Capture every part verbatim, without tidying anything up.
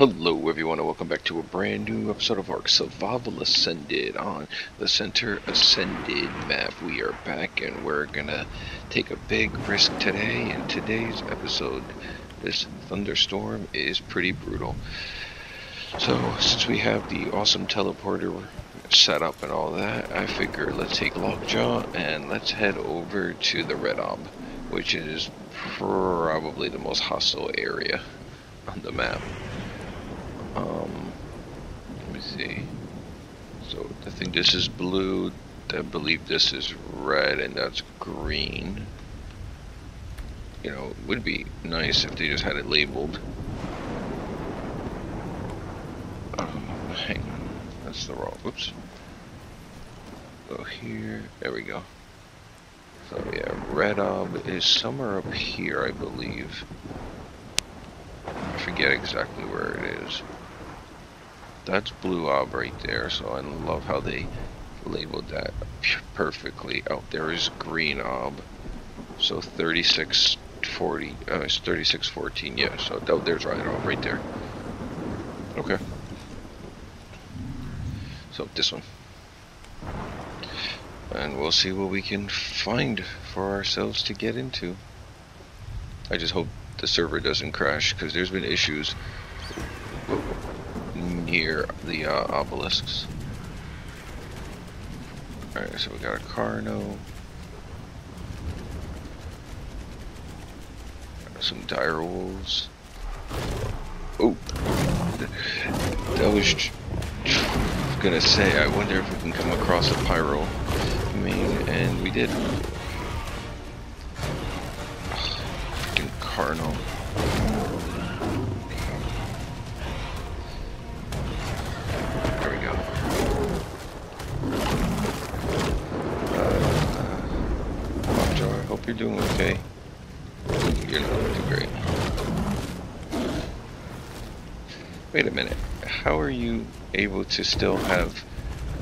Hello everyone and welcome back to a brand new episode of Ark Survival Ascended on the Center Ascended map. We are back and we're gonna take a big risk today. In today's episode, this thunderstorm is pretty brutal. So since we have the awesome teleporter set up and all that, I figure let's take Lockjaw and let's head over to the Red Ob, which is probably the most hostile area on the map. Um, let me see. So I think this is blue, I believe this is red, and that's green. You know, it would be nice if they just had it labeled. Um, hang on, that's the wrong, oops. Go here, there we go. So yeah, Red Ob is somewhere up here, I believe. I forget exactly where it is. That's Blue Ob right there, so I love how they labeled that perfectly. Oh, there is Green Ob. So thirty-six forty, uh, it's thirty-six fourteen, yeah, so th there's Red Ob right there. Okay. So this one. And we'll see what we can find for ourselves to get into. I just hope the server doesn't crash, because there's been issues near the uh, obelisks. Alright, so we got a Carno, some dire wolves. Oh, that was gonna say, I wonder if we can come across a pyro main, and we did. Carno. There we go. Uh, Lockjaw, I hope you're doing okay. You're not doing great. Wait a minute. How are you able to still have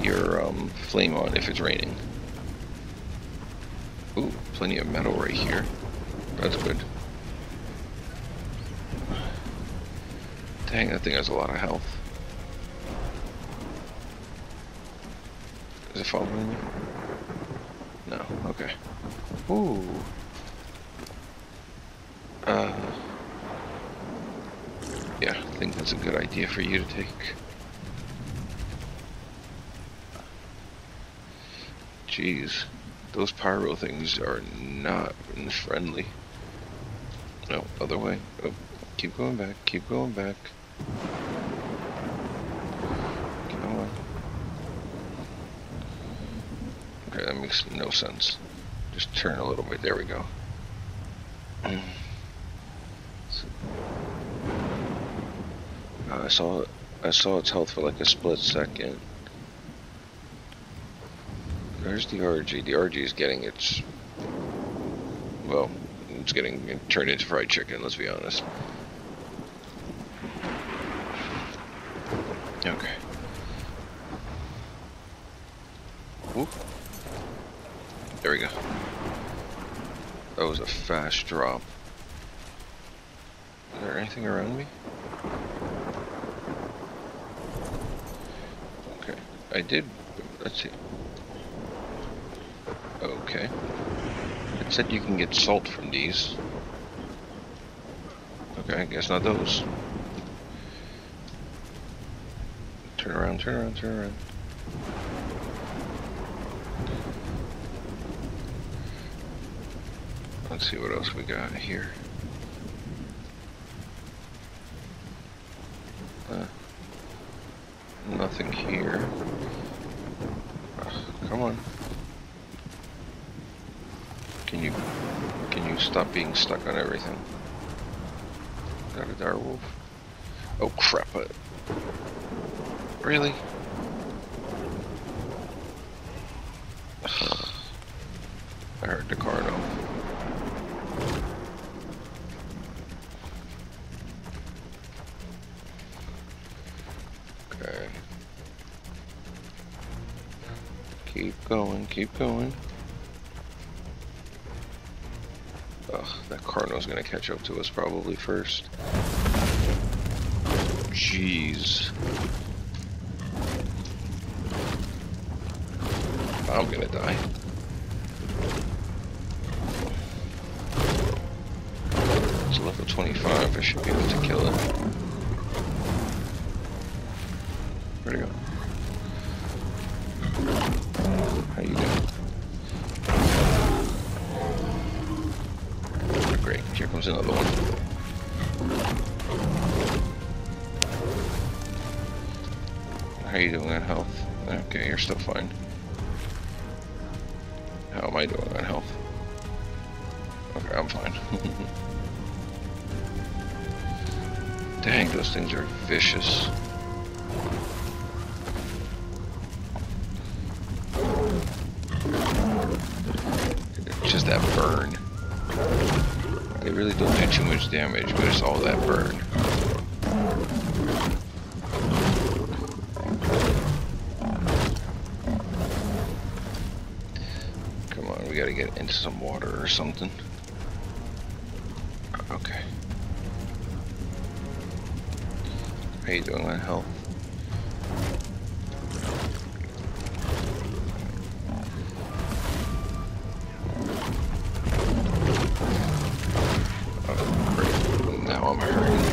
your um, flame on if it's raining? Ooh, plenty of metal right here. That's good. Dang, that thing has a lot of health. Is it following me? No, okay. Ooh. Uh. Yeah, I think that's a good idea for you to take. Jeez, those pyro things are not friendly. No, other way. Oh, keep going back, keep going back. Okay, that makes no sense. Just turn a little bit. There we go. Uh, I saw I saw its health for like a split second. Where's the R G? The R G is getting its, well, it's getting turned into fried chicken. Let's be honest. Okay. Ooh. There we go. That was a fast drop. Is there anything around me? Okay. I did. Let's see. Okay. It said you can get salt from these. Okay, I guess not those. Turn around, turn around, turn around. Let's see what else we got here. Uh, nothing here. Uh, come on. Can you can you stop being stuck on everything? Got a dire wolf. Oh crap! I, Really? Ugh. I heard the Carno. Okay. Keep going, keep going. Ugh, that Carno's gonna catch up to us probably first. Jeez. I'm gonna die. It's level twenty-five, I should be able to kill it. Where'd it go? How you doing? Oh, great, here comes another one. How are you doing on health? Okay, you're still fine. How am I doing on health? Okay, I'm fine. Dang, those things are vicious. It's just that burn. They really don't do too much damage, but it's all that burn. Gotta get into some water or something. Okay. How you doing on health? Oh, great. Now I'm hurting.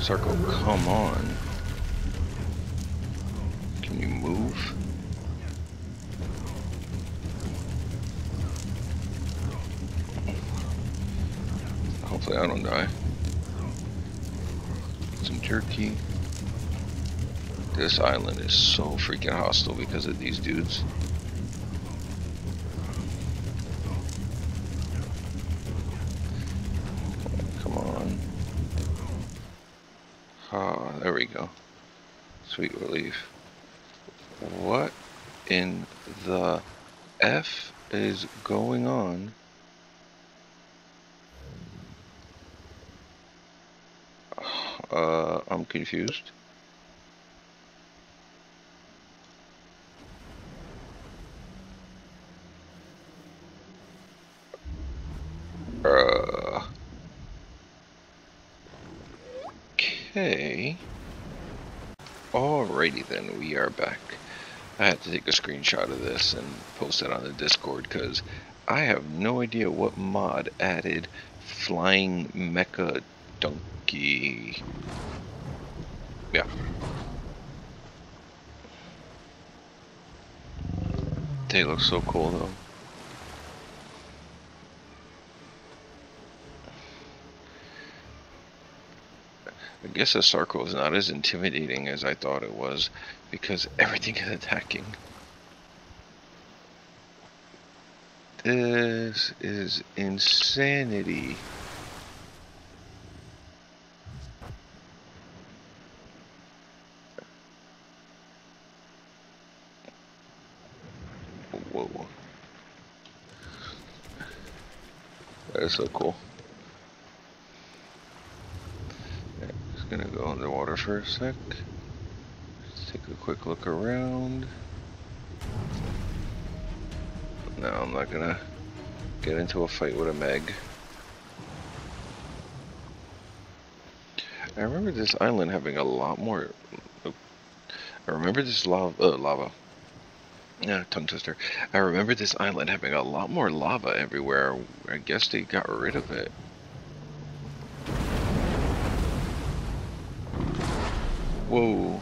Circle, come on. Can you move? I don't die. Some jerky. This island is so freaking hostile because of these dudes. Come on. Ah, there we go. Sweet relief. What in the F is going on? Uh, I'm confused. Uh, okay. Alrighty then, we are back. I had to take a screenshot of this and post it on the Discord because I have no idea what mod added Flying Mecha Donkey. Yeah. They look so cool though. I guess a Sarco is not as intimidating as I thought it was because everything is attacking. This is insanity. That's so cool. Yeah, just gonna go underwater for a sec. Just take a quick look around. No, I'm not gonna get into a fight with a Meg. I remember this island having a lot more. Oh, I remember this lava. Uh, lava. Yeah, tongue twister. I remember this island having a lot more lava everywhere. I guess they got rid of it. Whoa.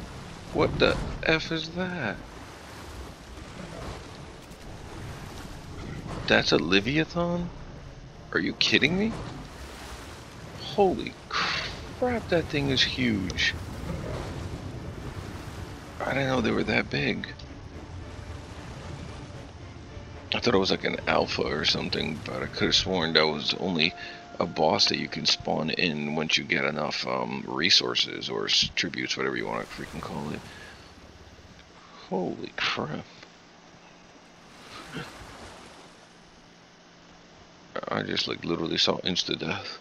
What the F is that? That's a Leviathan? Are you kidding me? Holy crap, that thing is huge. I didn't know they were that big. I thought it was like an alpha or something, but I could have sworn that was only a boss that you can spawn in once you get enough um, resources or tributes, whatever you want to freaking call it. Holy crap. I just like literally saw insta-death.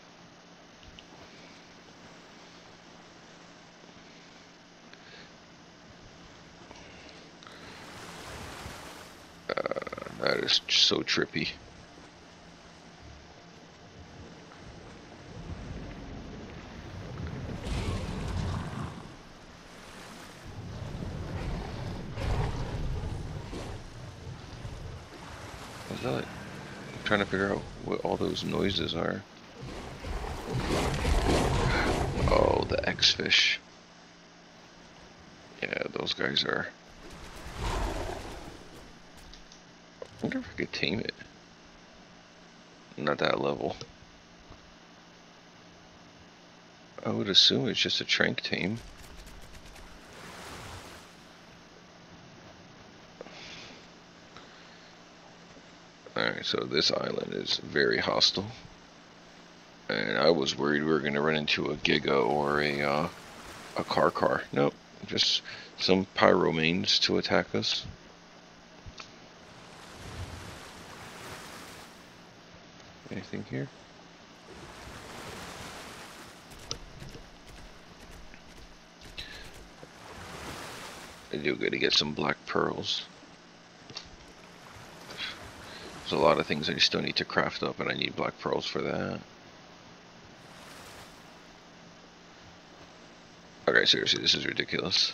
That is so trippy. that? I'm trying to figure out what all those noises are. Oh, the X-Fish. Yeah, those guys are... I wonder if I could tame it. Not that level. I would assume it's just a trank tame. Alright, so this island is very hostile. And I was worried we were going to run into a Giga or a, uh, a car car. Nope, just some pyromanes to attack us. Anything here? I do gotta get some black pearls. There's a lot of things I still need to craft up, and I need black pearls for that. Okay, seriously, this is ridiculous.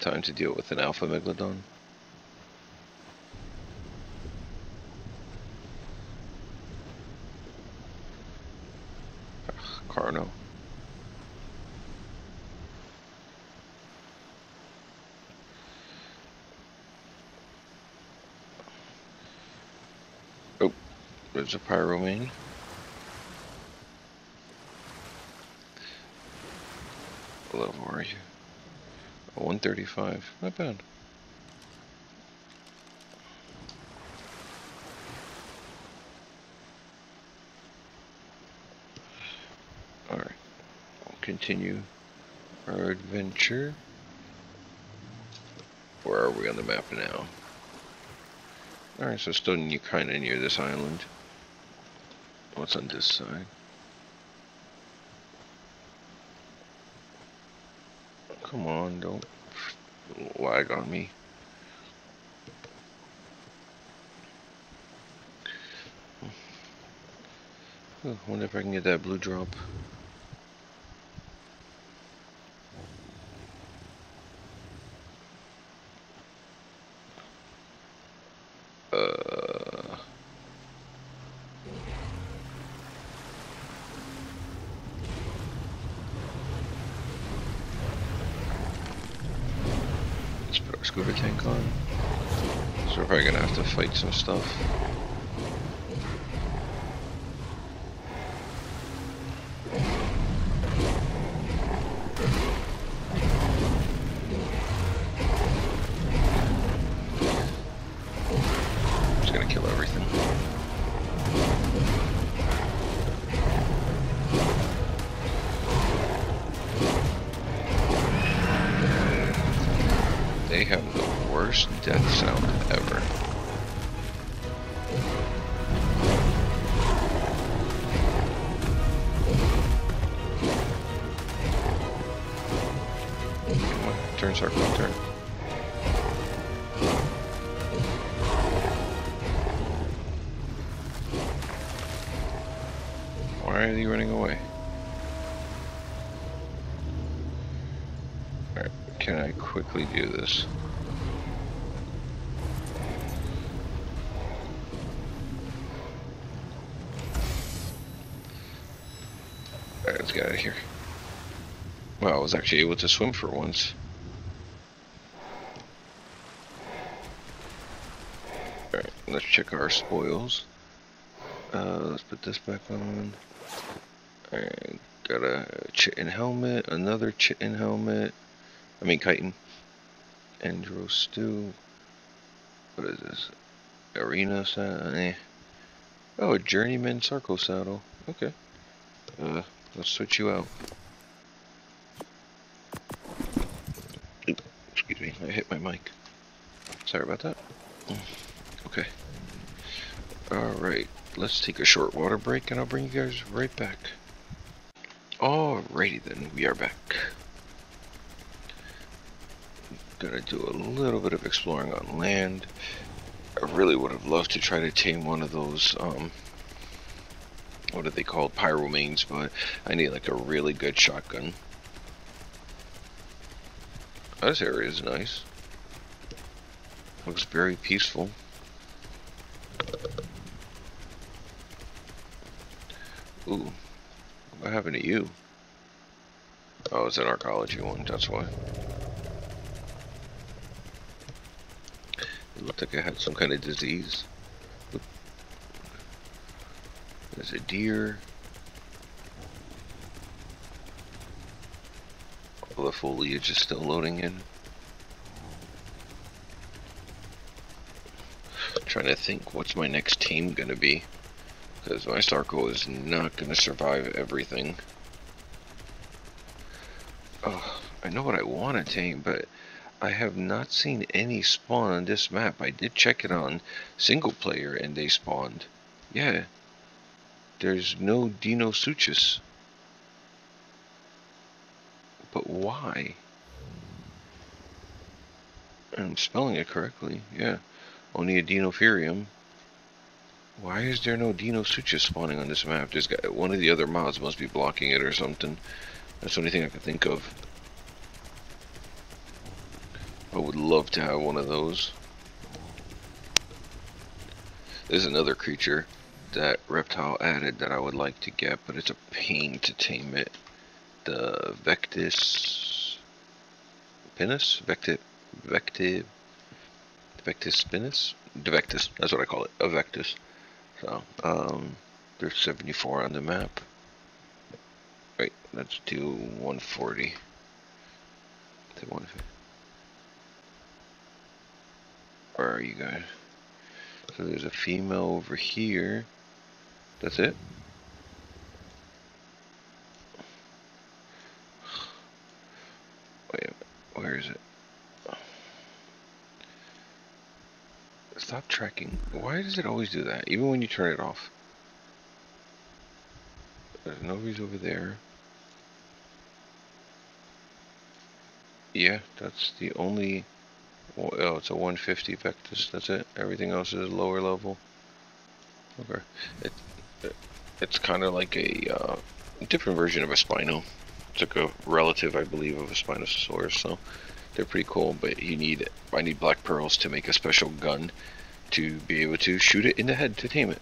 Time to deal with an alpha megalodon. Ugh, Carno. Oh, there's a pyromane. Hello, how are you? one thirty-five, not bad. Alright, we'll continue our adventure. Where are we on the map now? Alright, so still new, kinda near this island. What's on this side? Come on, don't lag on me. Oh, wonder if I can get that blue drop. Uh. Scooter tank on. So we're probably gonna have to fight some stuff. Just gonna kill everything. They have the worst death sound ever. Come on, turn, circle, turn. Why are you running away? Can I quickly do this? Alright, let's get out of here. Wow, I was actually able to swim for once. Alright, let's check our spoils. Uh, let's put this back on. Alright, got a chitin helmet, another chitin helmet. I mean, chitin. Andro stew. What is this? Arena saddle? Eh. Oh, a journeyman sarco saddle. Okay. Uh, let's switch you out. Oop, excuse me, I hit my mic. Sorry about that. Okay. Alright, let's take a short water break and I'll bring you guys right back. Alrighty then, we are back. Gonna do a little bit of exploring on land. I really would have loved to try to tame one of those, um, what are they called, pyromanes, but I need like a really good shotgun. This area is nice. Looks very peaceful. Ooh, what happened to you? Oh, it's an archaeology one, that's why. It looked like I had some kind of disease. There's a deer. All the foliage is still loading in. I'm trying to think, what's my next team gonna be? Because my Starco is not gonna survive everything. Oh, I know what I want to tame, but I have not seen any spawn on this map. I did check it on single player and they spawned. Yeah. There's no Dinosuchus. But why? I'm spelling it correctly, yeah. Only a Dinoferium. Why is there no Dinosuchus spawning on this map? There's got, one of the other mods must be blocking it or something. That's the only thing I can think of. I would love to have one of those. There's another creature that Reptile added that I would like to get, but it's a pain to tame it. The Vectis... Pinnis? Vecti... Vecti... Vectipinnis? The Vectis. That's what I call it. A Vectis. So, um... there's seventy-four on the map. Right, let's do one forty. To one fifty. Where are you guys? So there's a female over here. That's it? Wait a minute. Where is it? Stop tracking. Why does it always do that? Even when you turn it off. There's nobody's over there. Yeah, that's the only... Well, oh, it's a one fifty Vectis, that's it. Everything else is lower level. Okay. It, it, it's kind of like a uh, different version of a Spino. It's like a relative, I believe, of a Spinosaurus, so they're pretty cool, but you need, I need black pearls to make a special gun to be able to shoot it in the head to tame it.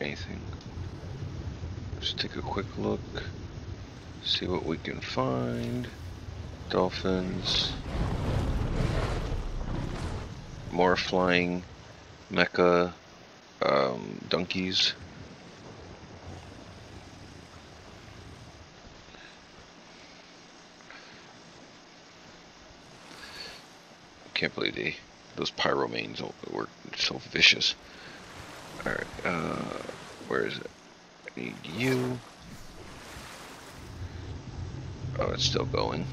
Anything. Just take a quick look. See what we can find. Dolphins. More flying mecha um, donkeys. Can't believe they, those pyromanes were so vicious. Alright, uh, where is it? I need you. Oh, it's still going.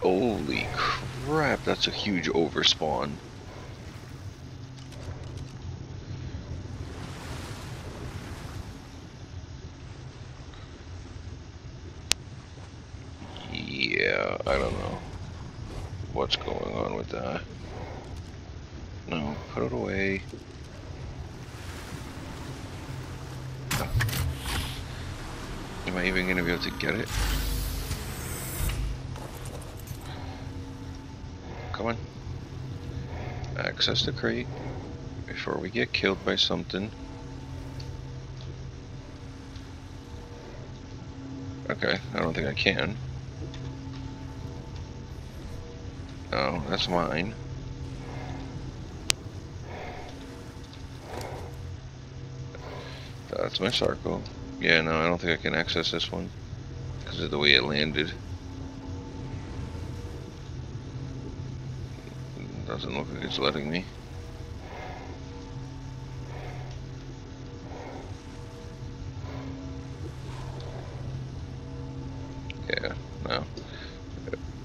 Holy crap, that's a huge overspawn. Yeah, I don't know what's going on with that. No, put it away. Am I even going to be able to get it? Come on. Access the crate before we get killed by something. Okay, I don't think I can. Oh, that's mine. That's my Sarco. Yeah, no, I don't think I can access this one because of the way it landed. It doesn't look like it's letting me. Yeah, no.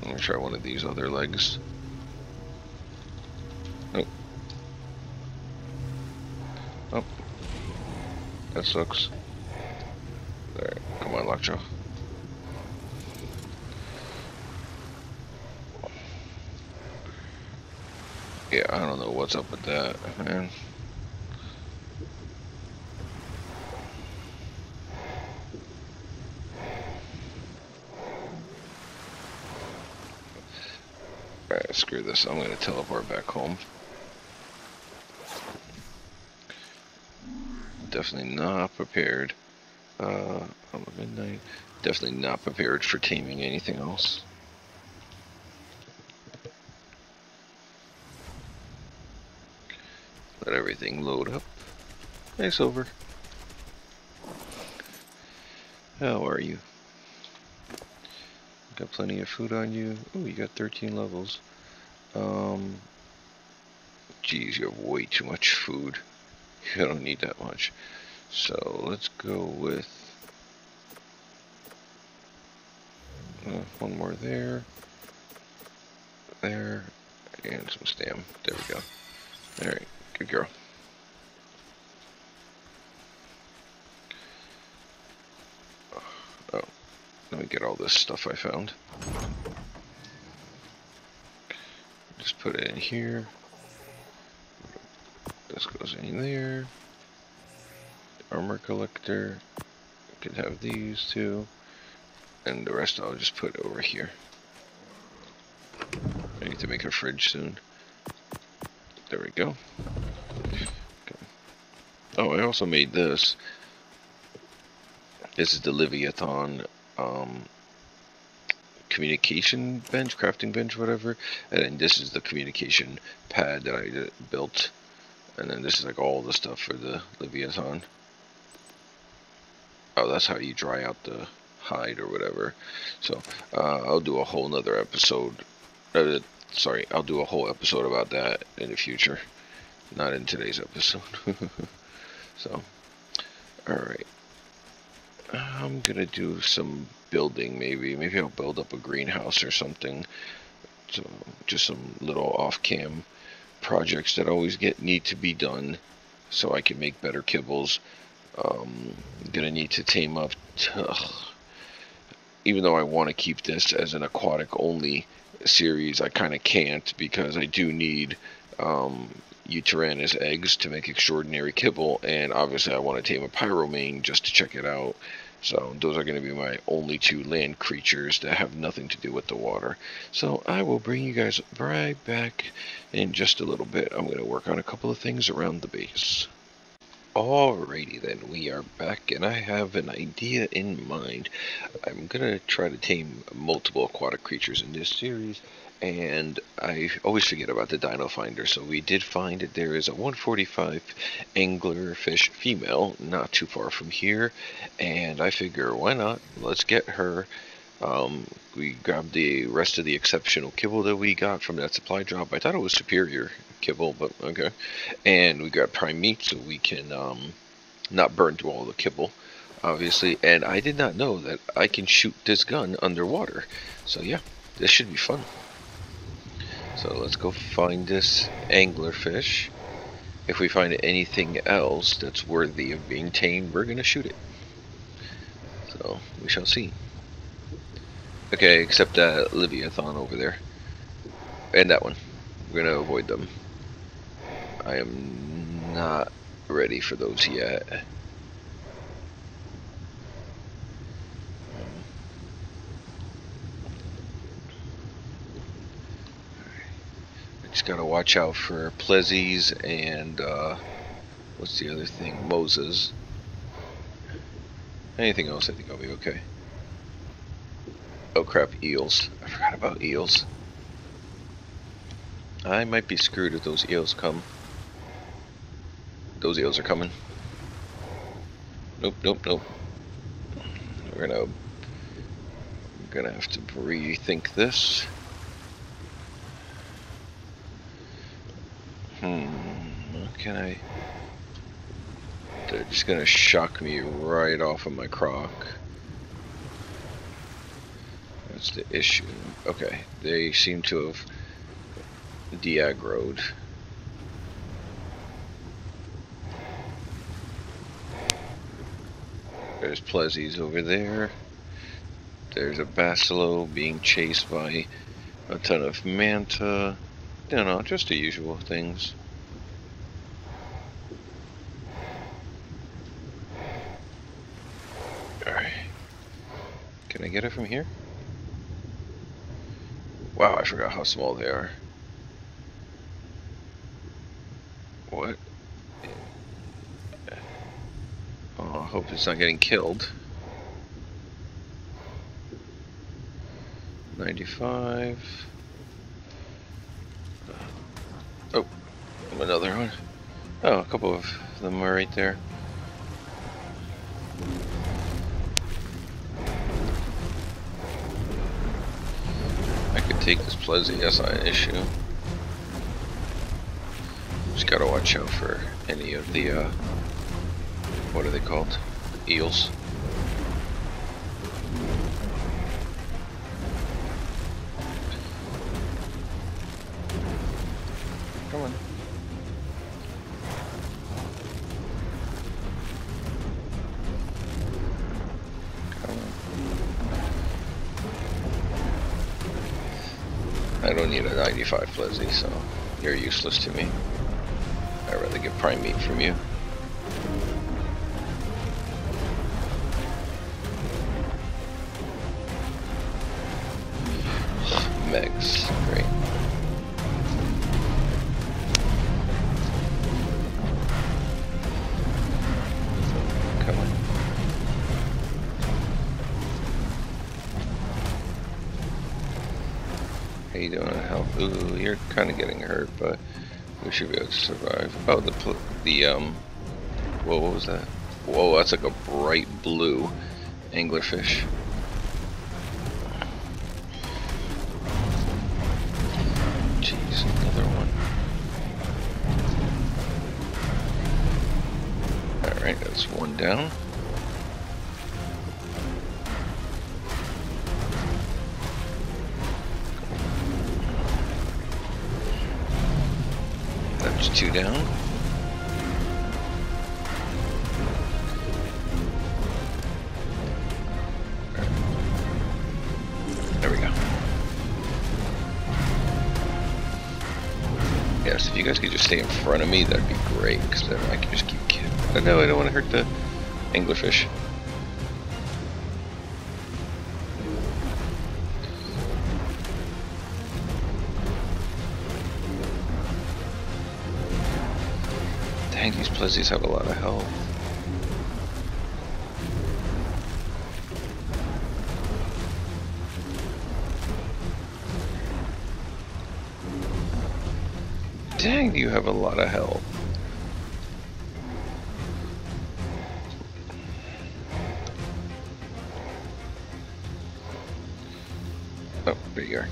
Let me try one of these other legs. Nope. Oh. That sucks. Alright, come on, Lockjaw. Yeah, I don't know what's up with that, man. Alright, screw this. I'm gonna teleport back home. Definitely not prepared. Uh, I'm at midnight. Definitely not prepared for teaming anything else. Let everything load up. Nice over. How are you? Got plenty of food on you. Ooh, you got thirteen levels. Um, geez, you have way too much food. I don't need that much. So let's go with uh, one more there, there, and some stam. There we go. All right, good girl. Oh, let me get all this stuff I found. Just put it in here. This goes in there. Armor collector. I could have these two. And the rest I'll just put over here. I need to make a fridge soon. There we go. Okay. Oh, I also made this. This is the Leviathan um, communication bench, crafting bench, whatever. And then this is the communication pad that I did, built. And then this is like all the stuff for the Leviathan. Oh, that's how you dry out the hide or whatever. So, uh, I'll do a whole nother episode. Uh, sorry, I'll do a whole episode about that in the future. Not in today's episode. So, alright. I'm gonna do some building maybe. Maybe I'll build up a greenhouse or something. So, just some little off-cam projects that always get need to be done so I can make better kibbles. Um, I'm gonna need to tame up to, even though I want to keep this as an aquatic only series, I kind of can't because I do need um, Euteranus eggs to make extraordinary kibble, and obviously I want to tame a pyromane just to check it out. So those are going to be my only two land creatures that have nothing to do with the water. So I will bring you guys right back in just a little bit. I'm going to work on a couple of things around the base. Alrighty then, we are back and I have an idea in mind. I'm going to try to tame multiple aquatic creatures in this series. And I always forget about the dino finder, so we did find that there is a one forty-five anglerfish female not too far from here, and I figure, why not? Let's get her. Um, we grabbed the rest of the exceptional kibble that we got from that supply drop. I thought it was superior kibble, but okay. And we grabbed prime meat so we can um, not burn through all the kibble, obviously. And I did not know that I can shoot this gun underwater, so yeah, this should be fun. So let's go find this anglerfish. If we find anything else that's worthy of being tamed, we're gonna shoot it. So we shall see. Okay, except that Leviathan over there. And that one. We're gonna avoid them. I am not ready for those yet. Just gotta watch out for Plessy's and uh, what's the other thing? Moses. Anything else, I think I'll be okay. Oh crap, eels. I forgot about eels. I might be screwed if those eels come. Those eels are coming. Nope, nope, nope. We're gonna, we're gonna have to rethink this. Hmm, can I? They're just gonna shock me right off of my croc. That's the issue. Okay, they seem to have de-aggroed. There's Plessy's over there. There's a Basilo being chased by a ton of manta. No, no, just the usual things. Alright. Can I get it from here? Wow, I forgot how small they are. What? Oh, I hope it's not getting killed. ninety-five. Oh, another one. Oh, a couple of them are right there. I could take this Plessy, that's not an issue. Just gotta watch out for any of the, uh, what are they called? Eels. ninety-five Plessy, so you're useless to me. I'd rather get prime meat from you. Megs, great. Come on. How you doing? Ooh, you're kind of getting hurt, but we should be able to survive. Oh, the, pl the um, whoa, what was that? Whoa, that's like a bright blue anglerfish. Jeez, another one. Alright, that's one down. Two down. There we go. Yes, if you guys could just stay in front of me, that'd be great, because then I can just keep killing. Oh, no, I don't want to hurt the anglerfish. These Plessies have a lot of health. Dang, do you have a lot of health? Oh, there you are.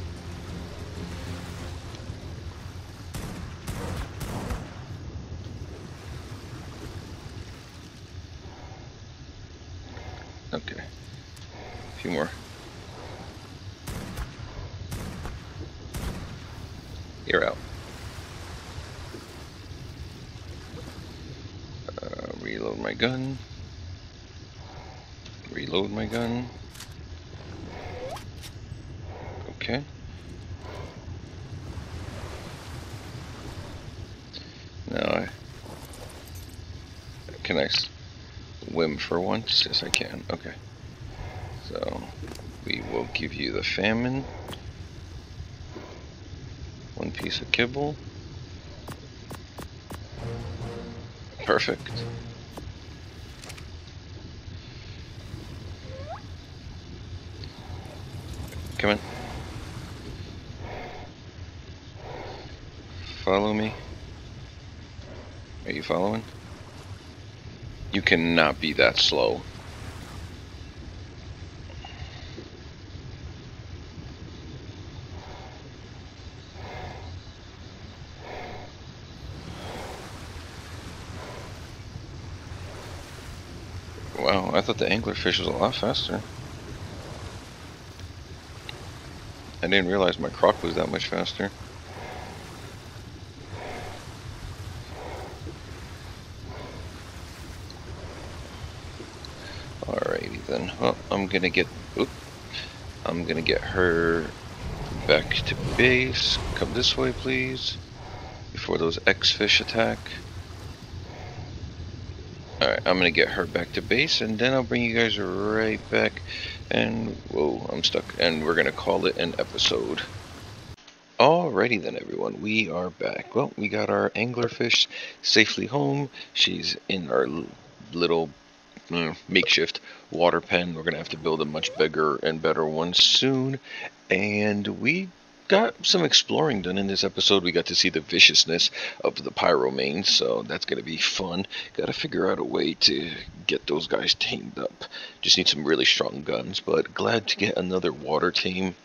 Okay, a few more. You're out. Uh, reload my gun. Reload my gun. Okay. Now I can I swim for once? Yes, I can. Okay. So, we will give you the famine. One piece of kibble. Perfect. Come in. Follow me. Are you following? You cannot be that slow. Wow, I thought the anglerfish was a lot faster. I didn't realize my croc was that much faster. Then, well, I'm gonna get. Oop, I'm gonna get her back to base. Come this way, please, before those X-Fish attack. Alright, I'm gonna get her back to base, and then I'll bring you guys right back, and whoa, I'm stuck, and we're gonna call it an episode. Alrighty then, everyone, we are back. Well, we got our anglerfish safely home. She's in our little mm, makeshift water pen. We're gonna have to build a much bigger and better one soon, and we got some exploring done in this episode. We got to see the viciousness of the pyromanes, so that's going to be fun. Got to figure out a way to get those guys tamed up. Just need some really strong guns, but glad to get another water team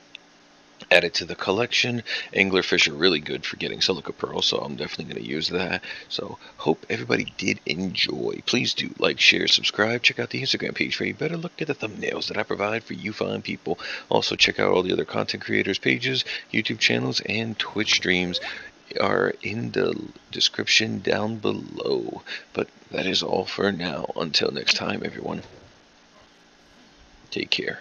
added to the collection. Anglerfish are really good for getting silica pearls, so I'm definitely going to use that. So hope everybody did enjoy. Please do like, share, subscribe. Check out the Instagram page for you. Better look at the thumbnails that I provide for you fine people. Also check out all the other content creators' pages, YouTube channels, and Twitch streams are in the description down below. But that is all for now. Until next time, everyone, take care.